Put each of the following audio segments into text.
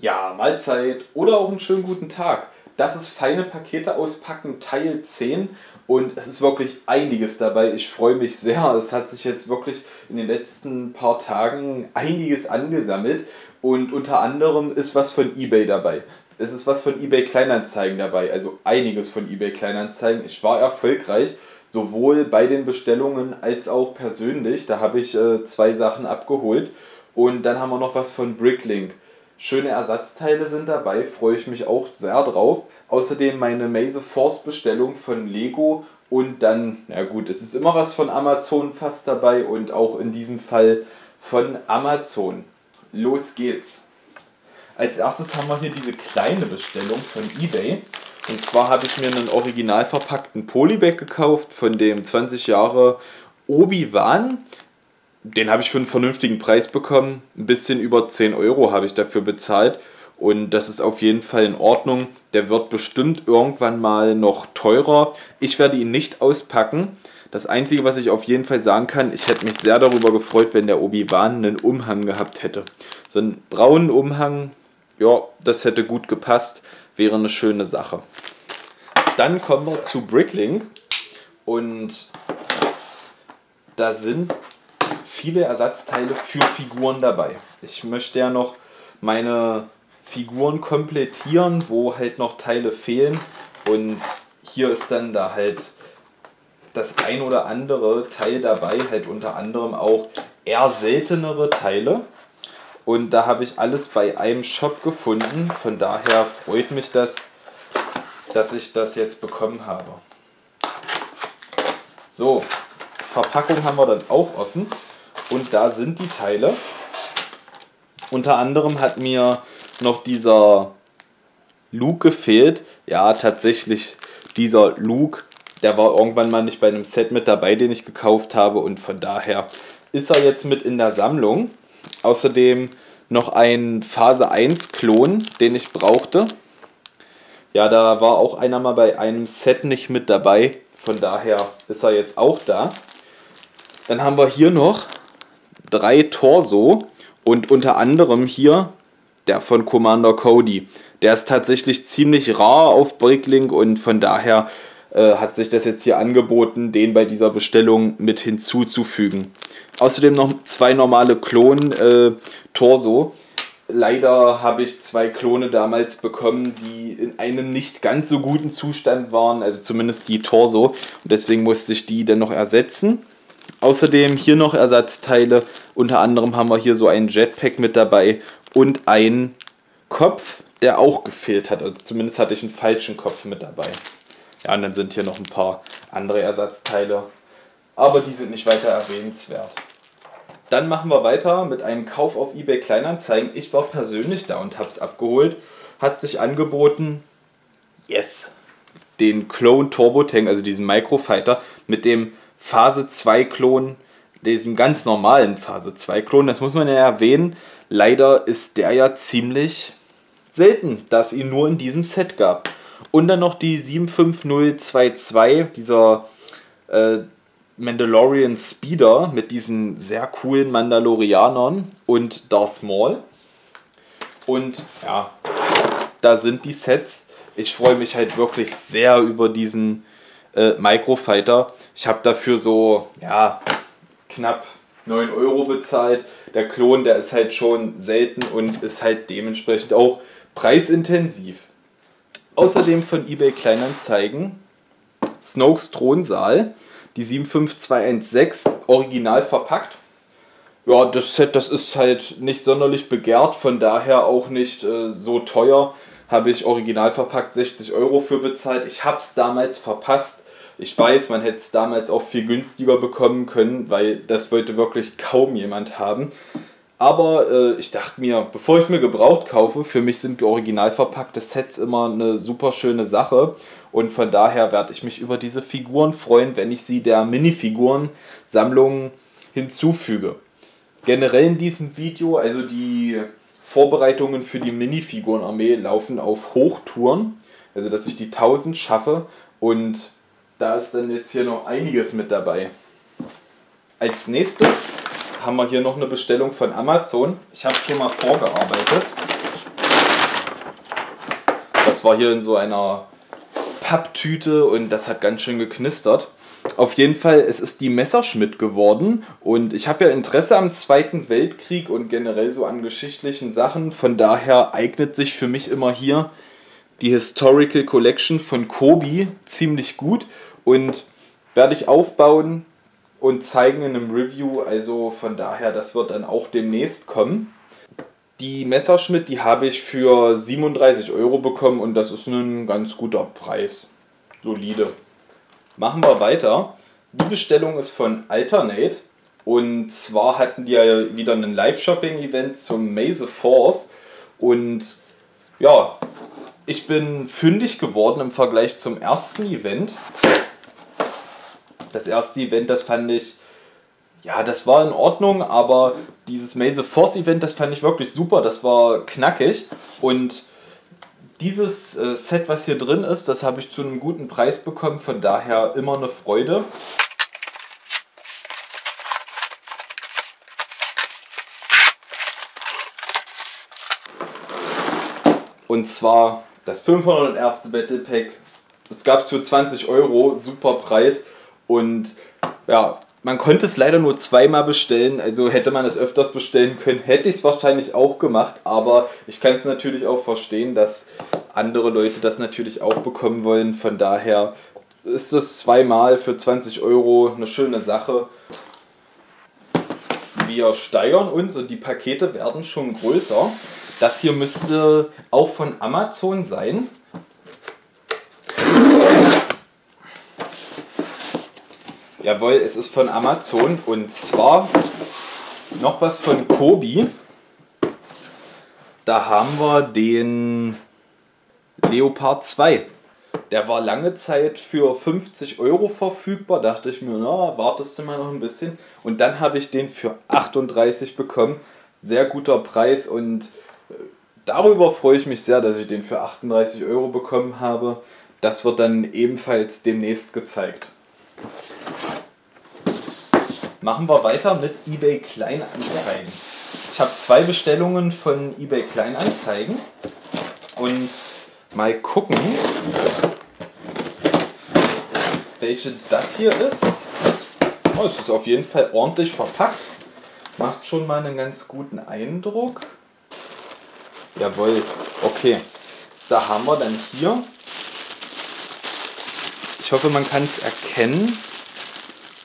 Ja, Mahlzeit oder auch einen schönen guten Tag. Das ist Feine Pakete auspacken Teil 10 und es ist wirklich einiges dabei. Ich freue mich sehr. Es hat sich jetzt wirklich in den letzten paar Tagen einiges angesammelt und unter anderem ist was von eBay dabei. Es ist was von eBay Kleinanzeigen dabei, also einiges von eBay Kleinanzeigen. Ich war erfolgreich, sowohl bei den Bestellungen als auch persönlich. Da habe ich zwei Sachen abgeholt und dann haben wir noch was von BrickLink. Schöne Ersatzteile sind dabei, freue ich mich auch sehr drauf. Außerdem meine May the 4th Bestellung von Lego und dann, na gut, es ist immer was von Amazon fast dabei und auch in diesem Fall von Amazon. Los geht's! Als erstes haben wir hier diese kleine Bestellung von eBay. Und zwar habe ich mir einen original verpackten Polybag gekauft von dem 20 Jahre Obi-Wan. Den habe ich für einen vernünftigen Preis bekommen. Ein bisschen über 10 Euro habe ich dafür bezahlt. Und das ist auf jeden Fall in Ordnung. Der wird bestimmt irgendwann mal noch teurer. Ich werde ihn nicht auspacken. Das Einzige, was ich auf jeden Fall sagen kann, ich hätte mich sehr darüber gefreut, wenn der Obi-Wan einen Umhang gehabt hätte. So einen braunen Umhang, ja, das hätte gut gepasst. Wäre eine schöne Sache. Dann kommen wir zu BrickLink. Und da sind viele Ersatzteile für Figuren dabei. Ich möchte ja noch meine Figuren komplettieren, wo halt noch Teile fehlen und hier ist dann da halt das ein oder andere Teil dabei, halt unter anderem auch eher seltenere Teile und da habe ich alles bei einem Shop gefunden, von daher freut mich das, dass ich das jetzt bekommen habe. So, Verpackung haben wir dann auch offen. Und da sind die Teile. Unter anderem hat mir noch dieser Luke gefehlt. Ja, tatsächlich, dieser Luke, der war irgendwann mal nicht bei einem Set mit dabei, den ich gekauft habe. Und von daher ist er jetzt mit in der Sammlung. Außerdem noch ein Phase 1 Klon, den ich brauchte. Ja, da war auch einer mal bei einem Set nicht mit dabei. Von daher ist er jetzt auch da. Dann haben wir hier noch 3 Torso und unter anderem hier der von Commander Cody. Der ist tatsächlich ziemlich rar auf BrickLink und von daher hat sich das jetzt hier angeboten, den bei dieser Bestellung mit hinzuzufügen. Außerdem noch 2 normale Klon-Torso. Leider habe ich 2 Klone damals bekommen, die in einem nicht ganz so guten Zustand waren, also zumindest die Torso. Und deswegen musste ich die dann noch ersetzen. Außerdem hier noch Ersatzteile, unter anderem haben wir hier so einen Jetpack mit dabei und einen Kopf, der auch gefehlt hat, also zumindest hatte ich einen falschen Kopf mit dabei. Ja, und dann sind hier noch ein paar andere Ersatzteile, aber die sind nicht weiter erwähnenswert. Dann machen wir weiter mit einem Kauf auf eBay Kleinanzeigen. Ich war persönlich da und habe es abgeholt, hat sich angeboten, yes, den Clone Turbo Tank, also diesen Microfighter mit dem Phase 2 Klon, diesem ganz normalen Phase 2 Klon, das muss man ja erwähnen, leider ist der ja ziemlich selten, da es ihn nur in diesem Set gab. Und dann noch die 75022, dieser Mandalorian Speeder mit diesen sehr coolen Mandalorianern und Darth Maul. Und ja, da sind die Sets. Ich freue mich halt wirklich sehr über diesen Microfighter. Ich habe dafür so, ja, knapp 9 Euro bezahlt. Der Klon, der ist halt schon selten und ist halt dementsprechend auch preisintensiv. Außerdem von eBay Kleinanzeigen Snokes Thronsaal, die 75216, original verpackt. Ja, das Set, das ist halt nicht sonderlich begehrt, von daher auch nicht so teuer. Habe ich original verpackt 60 Euro für bezahlt. Ich habe es damals verpasst. Ich weiß, man hätte es damals auch viel günstiger bekommen können, weil das wollte wirklich kaum jemand haben. Aber ich dachte mir, bevor ich es mir gebraucht kaufe, für mich sind die original verpackte Sets immer eine super schöne Sache. Und von daher werde ich mich über diese Figuren freuen, wenn ich sie der Minifiguren-Sammlung hinzufüge. Generell in diesem Video, also die Vorbereitungen für die Minifigurenarmee laufen auf Hochtouren, also dass ich die 1000 schaffe und da ist dann jetzt hier noch einiges mit dabei. Als nächstes haben wir hier noch eine Bestellung von Amazon. Ich habe schon mal vorgearbeitet. Das war hier in so einer Papptüte und das hat ganz schön geknistert. Auf jeden Fall, es ist die Messerschmitt geworden und ich habe ja Interesse am Zweiten Weltkrieg und generell so an geschichtlichen Sachen. Von daher eignet sich für mich immer hier die Historical Collection von Kobi ziemlich gut und werde ich aufbauen und zeigen in einem Review. Also von daher, das wird dann auch demnächst kommen. Die Messerschmitt, die habe ich für 37 € bekommen und das ist ein ganz guter Preis. Solide. Machen wir weiter. Die Bestellung ist von Alternate und zwar hatten die ja wieder ein Live-Shopping-Event zum May the 4th und ja, ich bin fündig geworden im Vergleich zum ersten Event. Das erste Event, das fand ich, ja, das war in Ordnung, aber dieses May the 4th Event, das fand ich wirklich super, das war knackig und dieses Set, was hier drin ist, das habe ich zu einem guten Preis bekommen, von daher immer eine Freude. Und zwar das 501. Battle Pack. Das gab es für 20 €, super Preis. Und ja, man konnte es leider nur zweimal bestellen, also hätte man es öfters bestellen können, hätte ich es wahrscheinlich auch gemacht, aber ich kann es natürlich auch verstehen, dass andere Leute das natürlich auch bekommen wollen, von daher ist das zweimal für 20 € eine schöne Sache. Wir steigern uns und die Pakete werden schon größer. Das hier müsste auch von Amazon sein. Jawohl, es ist von Amazon und zwar noch was von Kobi. Da haben wir den Leopard 2. Der war lange Zeit für 50 € verfügbar. Dachte ich mir, na, wartest du mal noch ein bisschen. Und dann habe ich den für 38 € bekommen. Sehr guter Preis und darüber freue ich mich sehr, dass ich den für 38 € bekommen habe. Das wird dann ebenfalls demnächst gezeigt. Machen wir weiter mit eBay Kleinanzeigen. Ich habe zwei Bestellungen von eBay Kleinanzeigen und mal gucken, welche das hier ist. Oh, es ist auf jeden Fall ordentlich verpackt. Macht schon mal einen ganz guten Eindruck. Jawohl, okay. Da haben wir dann hier. Ich hoffe, man kann es erkennen.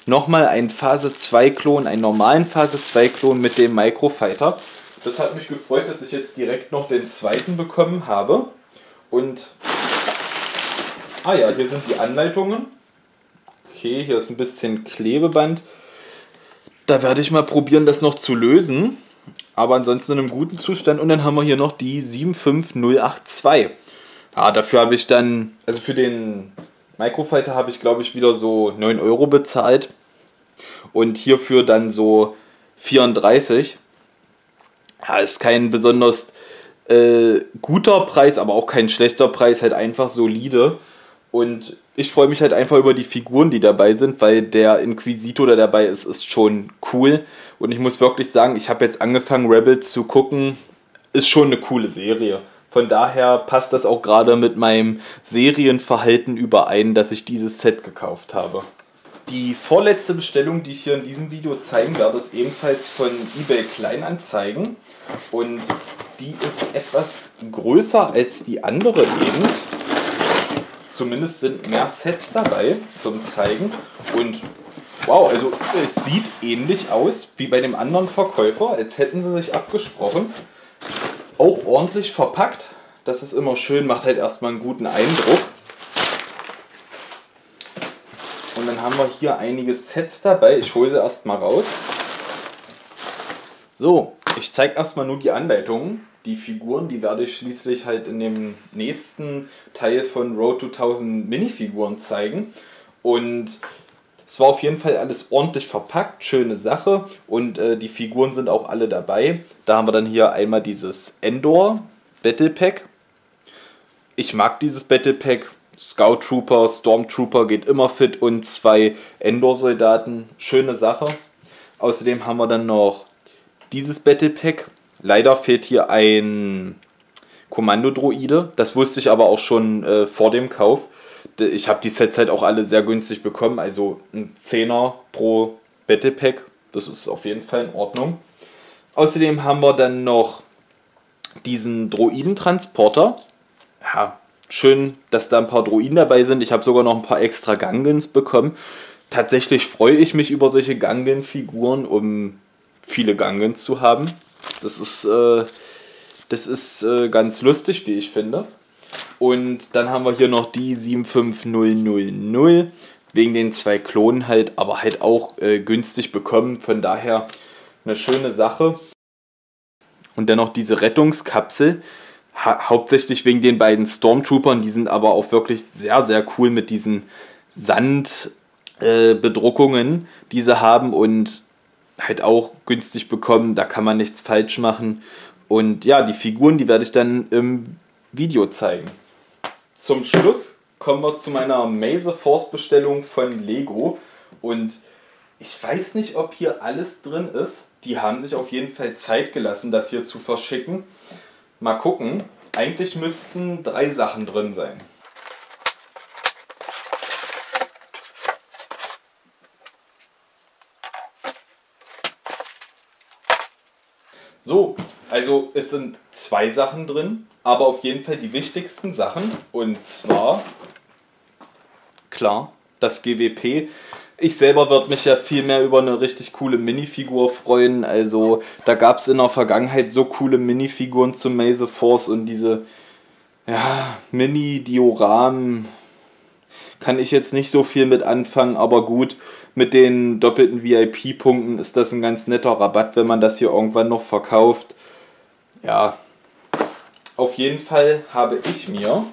Nochmal ein Phase 2 Klon, einen normalen Phase 2 Klon mit dem Microfighter. Das hat mich gefreut, dass ich jetzt direkt noch den zweiten bekommen habe. Und, ah ja, hier sind die Anleitungen. Okay, hier ist ein bisschen Klebeband. Da werde ich mal probieren, das noch zu lösen. Aber ansonsten in einem guten Zustand. Und dann haben wir hier noch die 75082. Ah, dafür habe ich dann, also für den Microfighter habe ich, glaube ich, wieder so 9 € bezahlt und hierfür dann so 34. Ja, ist kein besonders guter Preis, aber auch kein schlechter Preis, halt einfach solide. Und ich freue mich halt einfach über die Figuren, die dabei sind, weil der Inquisitor, der dabei ist, ist schon cool. Und ich muss wirklich sagen, ich habe jetzt angefangen, Rebels zu gucken, ist schon eine coole Serie. Von daher passt das auch gerade mit meinem Serienverhalten überein, dass ich dieses Set gekauft habe. Die vorletzte Bestellung, die ich hier in diesem Video zeigen werde, ist ebenfalls von eBay Kleinanzeigen. Und die ist etwas größer als die andere eben. Zumindest sind mehr Sets dabei zum Zeigen. Und wow, also es sieht ähnlich aus wie bei dem anderen Verkäufer, als hätten sie sich abgesprochen. Auch ordentlich verpackt, das ist immer schön, macht halt erstmal einen guten Eindruck. Und dann haben wir hier einige Sets dabei, ich hole sie erstmal raus. So, ich zeige erstmal nur die Anleitungen, die Figuren, die werde ich schließlich halt in dem nächsten Teil von Road to 1000 Minifiguren zeigen. Und es war auf jeden Fall alles ordentlich verpackt, schöne Sache und die Figuren sind auch alle dabei. Da haben wir dann hier einmal dieses Endor Battle Pack. Ich mag dieses Battle Pack. Scout Trooper, Stormtrooper geht immer fit und zwei Endor Soldaten, schöne Sache. Außerdem haben wir dann noch dieses Battle Pack. Leider fehlt hier ein Kommandodroide. Das wusste ich aber auch schon vor dem Kauf. Ich habe die Sets halt auch alle sehr günstig bekommen. Also ein 10er pro Battlepack. Das ist auf jeden Fall in Ordnung. Außerdem haben wir dann noch diesen Droidentransporter. Ja, schön, dass da ein paar Droiden dabei sind. Ich habe sogar noch ein paar extra Gungans bekommen. Tatsächlich freue ich mich über solche Gungan-Figuren, um viele Gungans zu haben. Das ist ganz lustig, wie ich finde. Und dann haben wir hier noch die 75000, wegen den zwei Klonen halt, aber halt auch günstig bekommen. Von daher eine schöne Sache. Und dann noch diese Rettungskapsel, hauptsächlich wegen den beiden Stormtroopern. Die sind aber auch wirklich sehr, sehr cool mit diesen Sandbedruckungen, die sie haben und halt auch günstig bekommen. Da kann man nichts falsch machen. Und ja, die Figuren, die werde ich dann im Video zeigen. Zum Schluss kommen wir zu meiner May the 4th Bestellung von Lego. Und ich weiß nicht, ob hier alles drin ist. Die haben sich auf jeden Fall Zeit gelassen, das hier zu verschicken. Mal gucken. Eigentlich müssten 3 Sachen drin sein. So, also es sind 2 Sachen drin, aber auf jeden Fall die wichtigsten Sachen. Und zwar, klar, das GWP. Ich selber würde mich ja viel mehr über eine richtig coole Minifigur freuen. Also da gab es in der Vergangenheit so coole Minifiguren zu May the 4th und diese ja, Mini-Dioramen kann ich jetzt nicht so viel mit anfangen, aber gut. Mit den doppelten VIP-Punkten ist das ein ganz netter Rabatt, wenn man das hier irgendwann noch verkauft. Ja, auf jeden Fall habe ich mir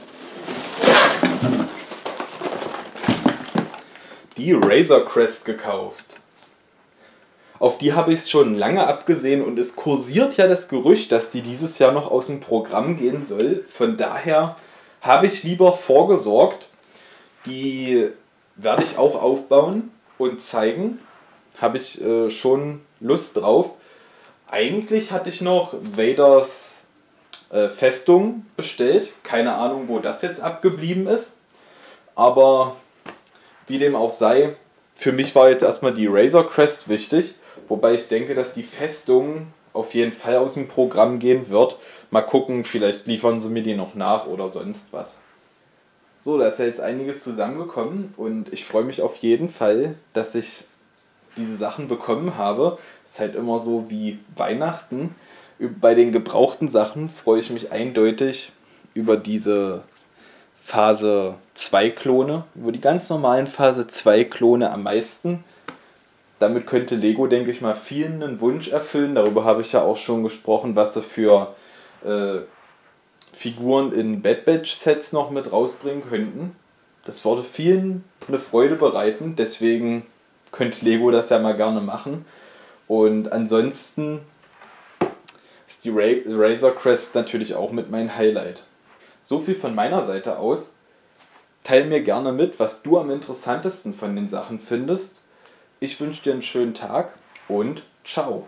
die Razor Crest gekauft. Auf die habe ich es schon lange abgesehen und es kursiert ja das Gerücht, dass die dieses Jahr noch aus dem Programm gehen soll. Von daher habe ich lieber vorgesorgt. Die werde ich auch aufbauen und zeigen, habe ich schon Lust drauf. Eigentlich hatte ich noch Vaders Festung bestellt. Keine Ahnung, wo das jetzt abgeblieben ist. Aber wie dem auch sei, für mich war jetzt erstmal die Razor Crest wichtig. Wobei ich denke, dass die Festung auf jeden Fall aus dem Programm gehen wird. Mal gucken, vielleicht liefern sie mir die noch nach oder sonst was. So, da ist ja jetzt einiges zusammengekommen und ich freue mich auf jeden Fall, dass ich diese Sachen bekommen habe. Das ist halt immer so wie Weihnachten. Bei den gebrauchten Sachen freue ich mich eindeutig über diese Phase 2 Klone, über die ganz normalen Phase 2 Klone am meisten. Damit könnte Lego, denke ich mal, vielen einen Wunsch erfüllen. Darüber habe ich ja auch schon gesprochen, was sie für Figuren in Bad Batch Sets noch mit rausbringen könnten. Das würde vielen eine Freude bereiten, deswegen könnte Lego das ja mal gerne machen. Und ansonsten ist die Razor Crest natürlich auch mit mein Highlight. So viel von meiner Seite aus. Teil mir gerne mit, was du am interessantesten von den Sachen findest. Ich wünsche dir einen schönen Tag und ciao!